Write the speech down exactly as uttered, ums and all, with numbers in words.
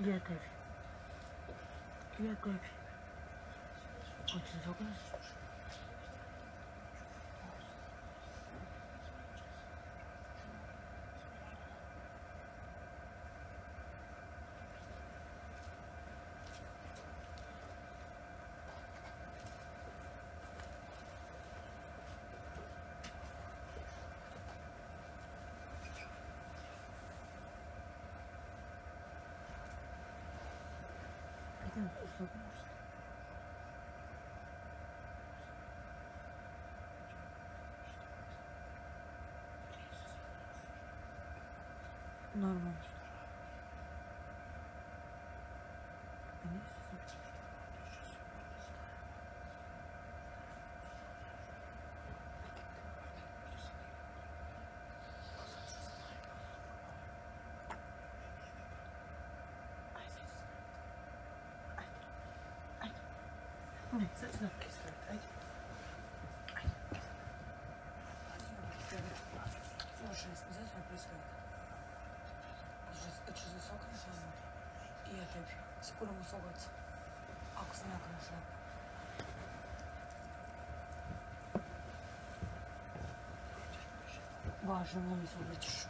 Яковь. Яковь. Очень согласен. Нормально. Слушай, знаешь, что происходит? Это же сок на самом деле. И это скоро мы согаться. Ак с наком шляпа. Важно, но не согретишь.